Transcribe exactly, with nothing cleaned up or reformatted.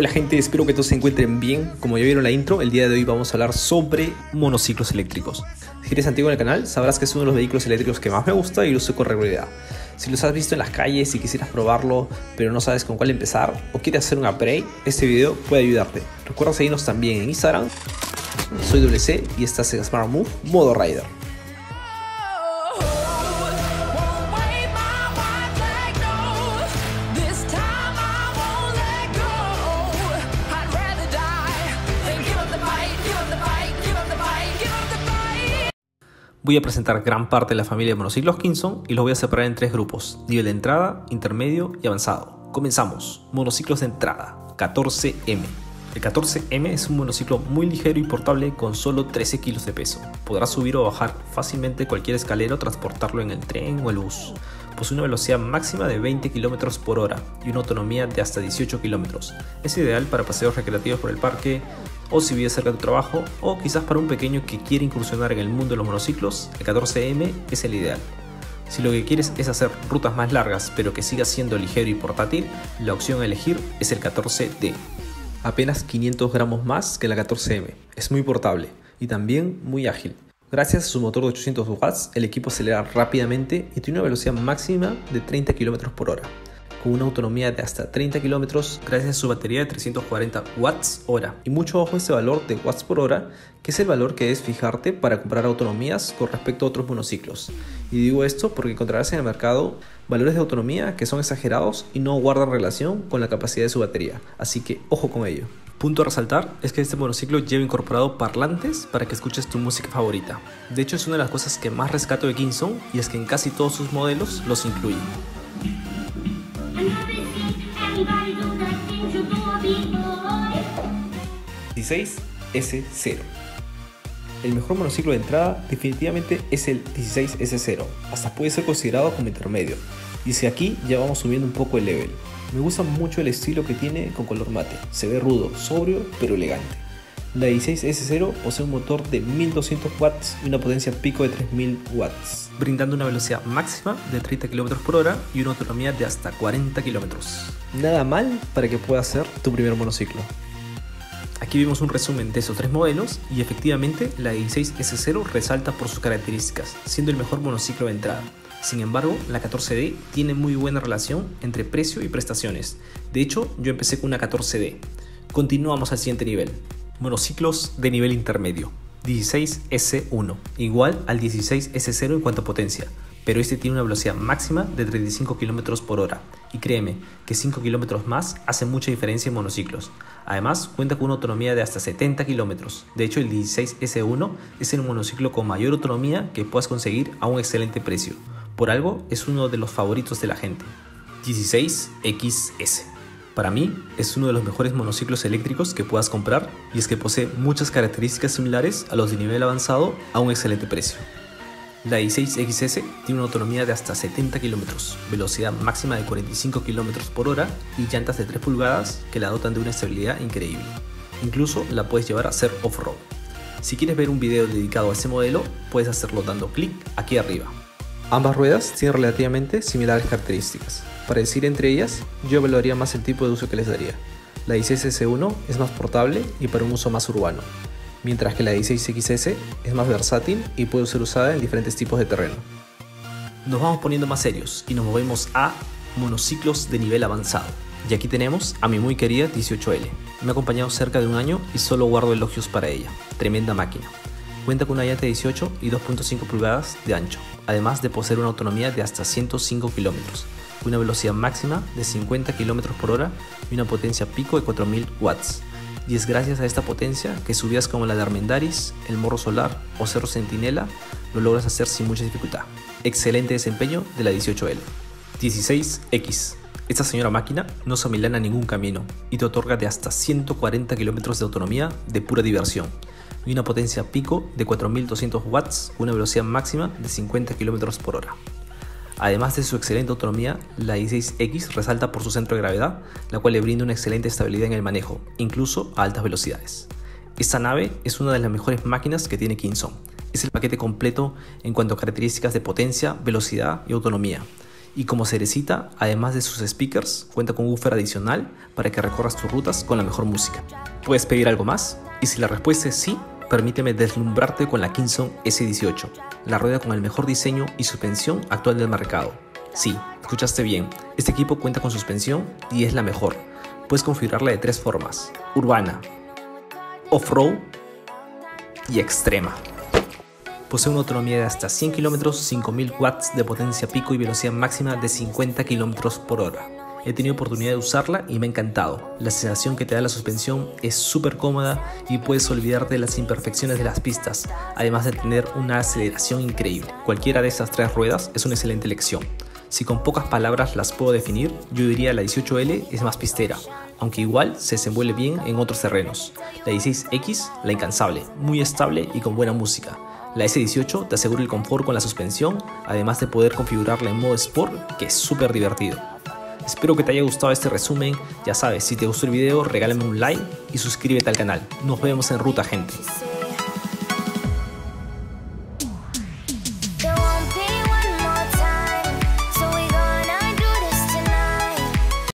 Hola gente, espero que todos se encuentren bien. Como ya vieron la intro, el día de hoy vamos a hablar sobre monociclos eléctricos. Si eres antiguo en el canal, sabrás que es uno de los vehículos eléctricos que más me gusta y lo uso con regularidad. Si los has visto en las calles y quisieras probarlo, pero no sabes con cuál empezar o quieres hacer un upgrade, este video puede ayudarte. Recuerda seguirnos también en Instagram. Soy W C y estás en Smart Move Modo Rider. Voy a presentar gran parte de la familia de monociclos Kingsong y los voy a separar en tres grupos: nivel de entrada, intermedio y avanzado. Comenzamos. Monociclos de entrada, catorce M. El catorce M es un monociclo muy ligero y portable con solo trece kilos de peso. Podrás subir o bajar fácilmente cualquier escalera o transportarlo en el tren o el bus. Posee una velocidad máxima de veinte kilómetros por hora y una autonomía de hasta dieciocho kilómetros. Es ideal para paseos recreativos por el parque, o si vives cerca de tu trabajo, o quizás para un pequeño que quiere incursionar en el mundo de los monociclos, el catorce M es el ideal. Si lo que quieres es hacer rutas más largas pero que siga siendo ligero y portátil, la opción a elegir es el catorce D. Apenas quinientos gramos más que la catorce M, es muy portable y también muy ágil. Gracias a su motor de ochocientos watts, el equipo acelera rápidamente y tiene una velocidad máxima de treinta kilómetros por hora. Con una autonomía de hasta treinta kilómetros gracias a su batería de trescientos cuarenta watts hora. Y mucho ojo a ese valor de watts por hora, que es el valor que debes fijarte para comprar autonomías con respecto a otros monociclos. Y digo esto porque encontrarás en el mercado valores de autonomía que son exagerados y no guardan relación con la capacidad de su batería, así que ojo con ello. Punto a resaltar es que este monociclo lleva incorporado parlantes para que escuches tu música favorita. De hecho, es una de las cosas que más rescato de Kingsong, y es que en casi todos sus modelos los incluyen. dieciséis S cero. El mejor monociclo de entrada definitivamente es el dieciséis S cero, hasta puede ser considerado como intermedio, y si aquí ya vamos subiendo un poco el level. Me gusta mucho el estilo que tiene con color mate, se ve rudo, sobrio pero elegante. La dieciséis S cero posee un motor de mil doscientos watts y una potencia pico de tres mil watts, brindando una velocidad máxima de treinta kilómetros por hora y una autonomía de hasta cuarenta kilómetros. Nada mal para que pueda ser tu primer monociclo. Aquí vimos un resumen de esos tres modelos y efectivamente la dieciséis S cero resalta por sus características, siendo el mejor monociclo de entrada. Sin embargo, la catorce D tiene muy buena relación entre precio y prestaciones. De hecho, yo empecé con una catorce D. Continuamos al siguiente nivel. Monociclos de nivel intermedio. dieciséis S uno, igual al dieciséis S cero en cuanto a potencia, pero este tiene una velocidad máxima de treinta y cinco kilómetros por hora, y créeme que cinco kilómetros más hace mucha diferencia en monociclos. Además, cuenta con una autonomía de hasta setenta kilómetros. De hecho, el dieciséis S uno es el monociclo con mayor autonomía que puedas conseguir a un excelente precio. Por algo es uno de los favoritos de la gente. dieciséis X S. Para mí, es uno de los mejores monociclos eléctricos que puedas comprar, y es que posee muchas características similares a los de nivel avanzado a un excelente precio. La dieciséis X S tiene una autonomía de hasta setenta kilómetros, velocidad máxima de cuarenta y cinco kilómetros por hora y llantas de tres pulgadas que la dotan de una estabilidad increíble. Incluso la puedes llevar a hacer off-road. Si quieres ver un video dedicado a ese modelo, puedes hacerlo dando clic aquí arriba. Ambas ruedas tienen relativamente similares características. Para decir entre ellas, yo valoraría más el tipo de uso que les daría. La dieciséis S uno es más portable y para un uso más urbano, mientras que la dieciséis X S es más versátil y puede ser usada en diferentes tipos de terreno. Nos vamos poniendo más serios y nos movemos a monociclos de nivel avanzado. Y aquí tenemos a mi muy querida dieciocho L. Me ha acompañado cerca de un año y solo guardo elogios para ella. Tremenda máquina. Cuenta con una llanta de dieciocho y dos punto cinco pulgadas de ancho, además de poseer una autonomía de hasta ciento cinco kilómetros, una velocidad máxima de cincuenta kilómetros por hora y una potencia pico de cuatro mil watts. Y es gracias a esta potencia que subidas como la de Armendariz, el Morro Solar o Cerro Sentinela lo logras hacer sin mucha dificultad. Excelente desempeño de la dieciocho L. dieciséis X. Esta señora máquina no se amilana ningún camino y te otorga de hasta ciento cuarenta kilómetros de autonomía de pura diversión, y una potencia pico de cuatro mil doscientos watts, una velocidad máxima de cincuenta kilómetros por hora. Además de su excelente autonomía, la dieciséis X resalta por su centro de gravedad, la cual le brinda una excelente estabilidad en el manejo, incluso a altas velocidades. Esta nave es una de las mejores máquinas que tiene Kingsong. Es el paquete completo en cuanto a características de potencia, velocidad y autonomía. Y como cerecita, además de sus speakers, cuenta con un buffer adicional para que recorras tus rutas con la mejor música. ¿Puedes pedir algo más? Y si la respuesta es sí, permíteme deslumbrarte con la Kingsong ese dieciocho, la rueda con el mejor diseño y suspensión actual del mercado. Sí, escuchaste bien, este equipo cuenta con suspensión y es la mejor. Puedes configurarla de tres formas: urbana, off-road y extrema. Posee una autonomía de hasta cien kilómetros, cinco mil watts de potencia pico y velocidad máxima de cincuenta kilómetros por hora. He tenido oportunidad de usarla y me ha encantado. La sensación que te da la suspensión es súper cómoda y puedes olvidarte de las imperfecciones de las pistas, además de tener una aceleración increíble. Cualquiera de estas tres ruedas es una excelente elección. Si con pocas palabras las puedo definir, yo diría la dieciocho L es más pistera, aunque igual se desenvuelve bien en otros terrenos. La dieciséis X, la incansable, muy estable y con buena música. La ese dieciocho te asegura el confort con la suspensión, además de poder configurarla en modo Sport, que es súper divertido. Espero que te haya gustado este resumen. Ya sabes, si te gustó el video, regálame un like y suscríbete al canal. Nos vemos en ruta, gente.